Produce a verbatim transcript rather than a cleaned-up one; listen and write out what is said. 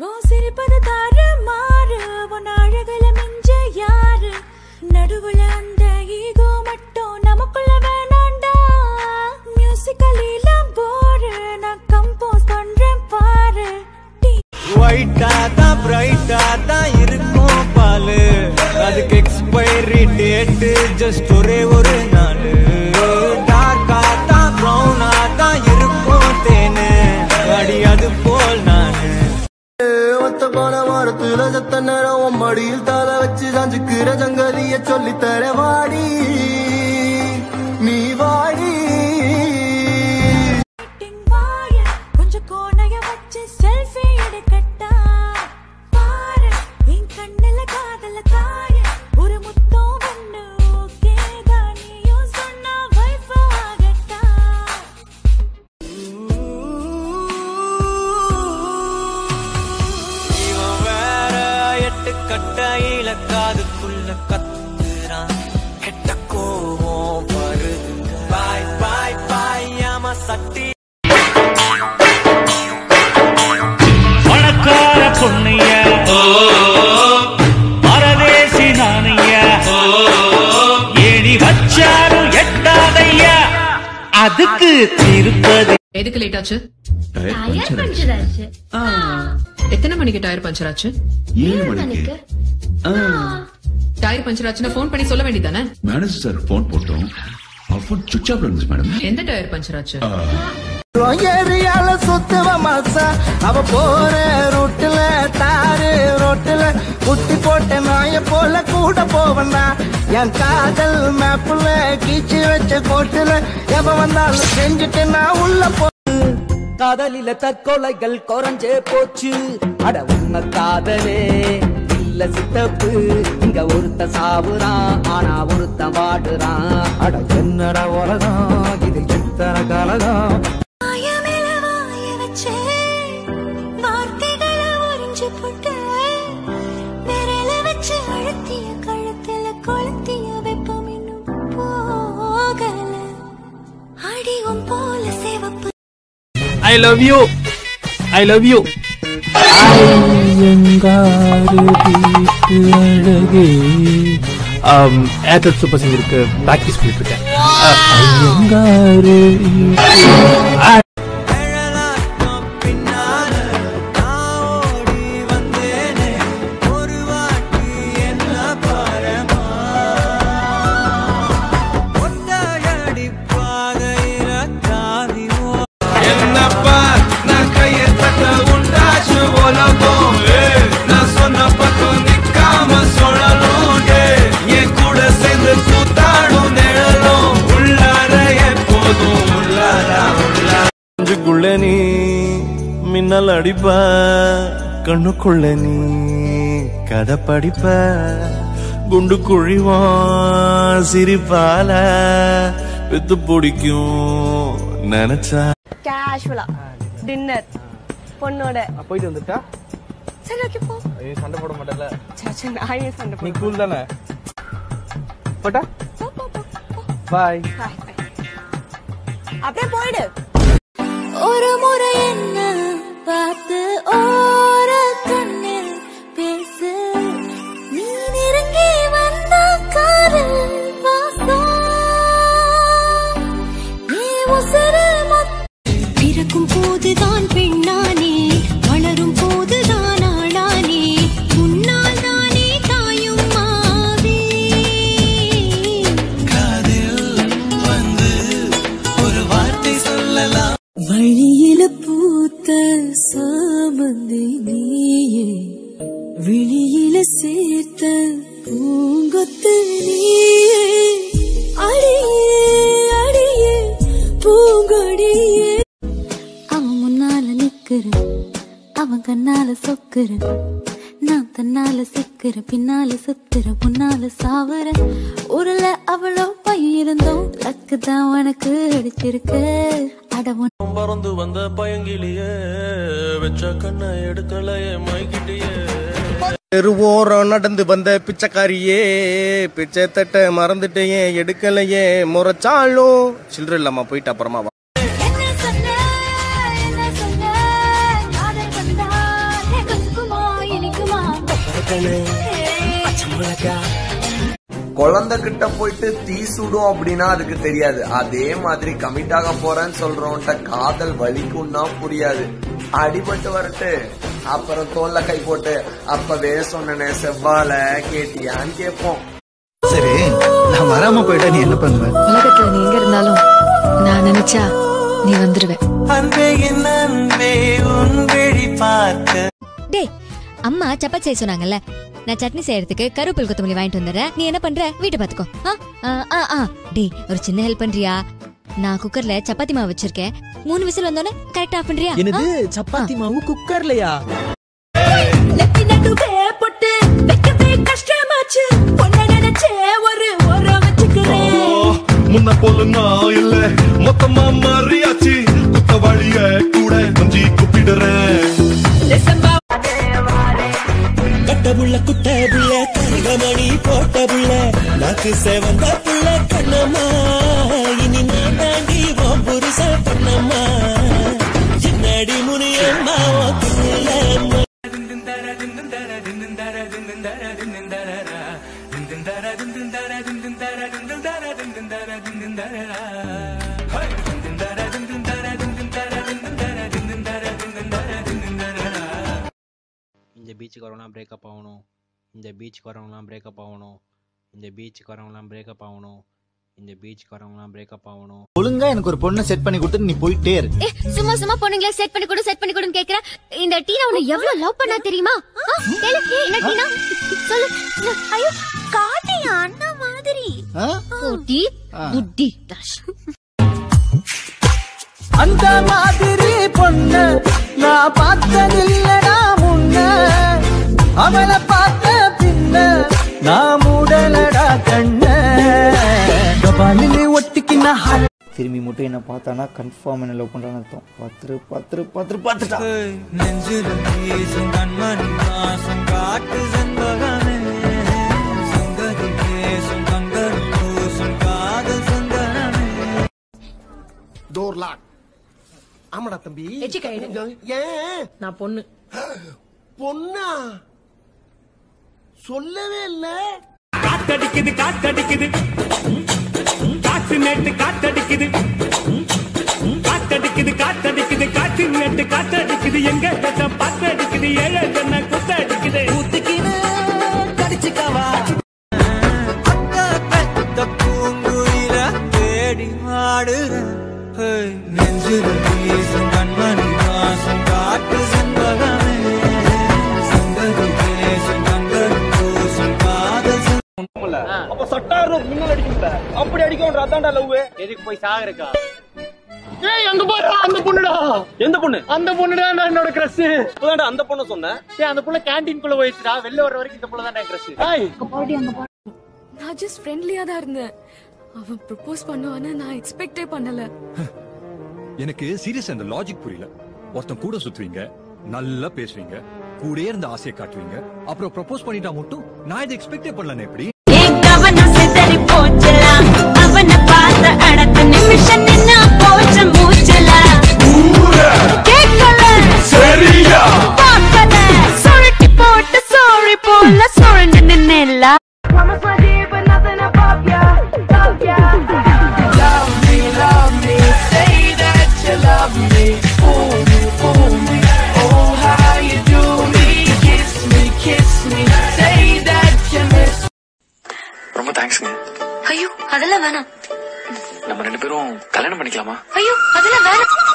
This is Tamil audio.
இருக்கும் பாலு அதுக்கு எக்ஸ்பைரி டேட் ஜஸ்ட் ஒரே ஒரு நாள். டார்க்கா தான் ப்ரௌனா தான் இருக்கும் தேனு அடி அது போல் நானு ஒத்த போன வாரத்துல சத்த நேரம் மடியில் தர வச்சு சஞ்சுக்கிற சங்கதிய சொல்லி தர வாடி நீ வாடி கொஞ்சம் கோணைய வச்சு செல்ஃபி எடுக்கட்டா கட்டையில காதுக்குள்ள கத்துறான் கெட்ட கோவம் வருதுங்க பாய் பாய் பாய் ஆமா சட்டி பணக்கார பொண்ணைய பரதேசி நானைய ஏடி வச்சாலும் எட்டாதைய அதுக்கு திருப்பதி. எதுக்கு லேட் ஆச்சு? டயர் பஞ்சர் ஆச்சு. எத்தனை மணிக்கு டயர் பஞ்சர் ஆச்சு? ஏழு மணிக்கு. டயர் பஞ்சர் ஆச்சுன்னா ஃபோன் பண்ணி சொல்ல வேண்டியதானே? மேனேஜர் சார் ஃபோன் போட்டோம். ஃபோன் சுவிட்ச் ஆஃப் இருந்துச்சு மேடம். எந்த டயர் பஞ்சர் ஆச்சு? ஏரியால சுத்துவ மாசா அவ போற ரூட்ல தாரு ரோட்ல குட்டி போட்ட நாய போல கூட போவனா என் காதல் மேப்புல கீச்சு வச்ச கோட்டுல எப்ப வந்தாலும் செஞ்சுட்டு நான் உள்ள போ காதலில தற்கொலைகள் குறைஞ்சே போச்சு அட உங்க காதலே இல்ல சித்தப்பு இங்க ஒருத்த சாவுறான் ஆனா ஒருத்த வாடுறான் அட என்னடா உலகம் இது எத்தர கலகம் I love you, I love you. Um, Airtel Super Singerக்கு back piece கொடுத்துட்டேன். I குள்ளனி மின்னல் அடிப்ப கண்ணுக்குள்ள நீ கதை படிப்ப குண்டு குழிவான் சிரிப்பால வித்து பிடிக்கும் நினைச்சா கேஷுவலா டின்னர் பொண்ணோட போயிட்டு வந்துட்டா சரி ஓகே போ ஏய் சண்டை போட மாட்டல சச்ச நான் ஏன் சண்டை போட நீ கூல் தானே போடா பை அப்படியே போயிடு ஒரு முறை என்ன பார்த்து ஓர கண்ணில் பேசு நீ நெருங்கி வந்த காரில் பிறக்கும் போதுதான் பெண்ணானே வளரும் போதுதான் ஆளானே முன்னால் தானே தாயும் மாவே காதில் வந்து ஒரு வார்த்தை சொல்லலாம் வழியில பூத்த சாமந்தி நீயே விழியில சேர்த்த பூங்கொத்து நீயே அடியே அடியே பூங்கொடியே அவன் முன்னால நிக்கிறேன் அவன் கண்ணால சொக்கிறேன் நான் தன்னால சிக்கிற பின்னால சுத்துற பொன்னால சாவற ஊர்ல அவ்வளோ பையன் இருந்தோம் லக்கு தான் உனக்கு அடிச்சிருக்கு பறந்து வந்த பயங்கிலேயே வெச்ச கண்ணை எடுக்கலையே மைக்கிட்டேயே தெருவோரம் நடந்து வந்த பிச்சைக்காரியே பிச்சை தட்ட மறந்துட்டேயே எடுக்கலையே முறைச்சாலும் சில்லற இல்லாம போயிட்டு அப்புறமா என்ன சொன்ன என்ன சொன்ன குழந்தை கிட்ட போயிட்டு தீ சுடும் அப்படின்னா அதுக்கு தெரியாது. அதே மாதிரி கமிட் ஆக போறேன்னு சொல்றவன்ட்ட காதல் வலிக்கும்னா புரியாது. அடிபட்டு வரட்டு அப்புறம் தோல்ல கை போட்டு அப்பவே சொன்னனே செவ்வால கேட்டியான்னு கேட்போம். சரி நான் வராம போயிட்டா நீ என்ன பண்ணுவ? உலகத்துல நீ எங்க இருந்தாலும் நான் நினைச்சா நீ வந்துருவேன். அம்மா சப்பாத்தி செய்ய சொன்னாங்கல்ல, நான் சட்னி செய்யறதுக்கு கருவேப்பிலை கொத்தமல்லி வாங்கிட்டு வந்துடுறேன். நீ என்ன பண்ற? வீட்டை பாத்துக்கோ. ஒரு சின்ன ஹெல்ப் பண்றியா? நான் குக்கர்ல சப்பாத்தி மாவு வச்சிருக்கேன், மூணு விசில் வந்தோன்னு கரெக்டா ஆஃப் பண்றியா? என்னது சப்பாத்தி மாவு குக்கர்லயா? முன்ன போல நான் இல்ல மொத்தமா மாறியாச்சு. குத்தவாளிய கூட கொஞ்சி கூப்பிடுறேன். கட்டபுள்ள குட்டபுள்ள கருகமணி போட்டபுள்ள நாக்கு செவந்த புள்ள கண்ணம்மா இனி நான் தாண்டி புருஷ பண்ணம்மா என்னடி முனியம்மா இந்த பீச்சுக்கு வரவங்களாம் பிரேக்கப் ஆகணும், இந்த பீச்சுக்கு வரவங்களாம் பிரேக்கப் ஆகணும், இந்த பீச்சுக்கு வரவங்களாம் பிரேக்கப் ஆகணும், இந்த பீச்சுக்கு வரவங்களாம் பிரேக்கப் ஆகணும். ஒழுங்கா எனக்கு ஒரு பொண்ணை செட் பண்ணி கொடுத்து நீ போயிட்டே இரு. சும்மா சும்மா பொண்ணுங்களே செட் பண்ணி கொடு செட் பண்ணி கொடுன்னு கேக்குற இந்த டீனா உன்னை எவ்வளவு லவ் பண்ணா தெரியுமா? என்ன டீனா சொல்லு. ஐயோ காதி அண்ணா மாதிரி குட்டி குட்டி டஷ் அந்த மாதிரி பொண்ணு நான் பார்த்ததில்லடா முன்ன, அவளை பார்த்த பின்ன நான் மூடலடா கண்ணே. கபாலிலே ஒட்டிக்கினா திரும்பி மட்டும் என்ன பார்த்தானா கன்ஃபார்ம் என்ன லவ் பண்றான்னு அர்த்தம். பத்ரு பத்ரு பத்ரு பார்த்துட்டா நெஞ்சில பேசும் கண்மணி வாசம் காட்டு சந்தகமே சந்தகம் பேசும் கண்கள் பூசும் காதல் சந்தனமே டோர் லாக். ஆமாடா தம்பி ஏன் நான் பொண்ணு பொண்ணா சொல்லவே இல்ல. காத்தடிக்குது காத்தடிக்குது காத்து நேட்டு காத்தடிக்குது காத்தடிக்குது காத்தடிக்குது காத்து நேட்டு காத்தடிக்குது எங்க பத்தடிக்குது ஏழு என்ன குத்தடிக்குது ஊத்துக்குது கடிச்சுக்கவா பூங்குயில தேடி ஆடுற நெஞ்சில பேசும் கண்மணி வாசம் காட்டு சந்தகமே சந்தகம் பேசும் கண்கள் பூசும் காதல் சந்தனம்ல. அப்ப சட்டாரு மின்னல் அடிக்கும்ல, அப்படி அடிக்கும்ன்ற அதான்டா லவ். எதுக்கு போய் சாகறக்கா? ஏய் அங்க பாரு அந்த பொண்ணுடா. எந்த பொண்ணு? அந்த பொண்ணுடா நான் என்னோட கிரஷ். அதான்டா அந்த பொண்ண சொன்னேன். ஏய் அந்த புள்ள கேண்டீன்க்குள்ள போயிடுச்சுடா, வெளிய வர வரைக்கும் இந்த புள்ள தான் கிரஷ். ஏய் அங்க பாடி அங்க பாடி. நான் just friendly-ஆ தான் இருந்தேன். அவன் ப்ரொபோஸ் பண்ணுவானே நான் எக்ஸ்பெக்டே பண்ணல. எனக்கு சீரியஸ் அந்த லாஜிக் புரியல. ஒருத்தன் கூட சுத்துவீங்க, நல்லா பேசுவீங்க, கூடயே இருந்து ஆசையை காட்டுவீங்க, அப்புறம் ப்ரொபோஸ் பண்ணிட்டா மட்டும் நான் இதை எக்ஸ்பெக்டே பண்ணல. எப்படி என் கவனம் சிதறி போச்சலா, அவனை பார்த்த அடுத்த நிமிஷம் நின்னா போச்ச மூச்சலா, கேட்கல சரியா பார்க்கல, சொரட்டி போட்டு சோரி போல சொரண்டு நின்னேலா. ரொம்ப தேங்க்ஸ்ங்க. ஐயோ அதெல்லாம் வேணாம், நம்ம ரெண்டு பேரும் கல்யாணம் பண்ணிக்கலாமா? ஐயோ அதெல்லாம் வேணாம்.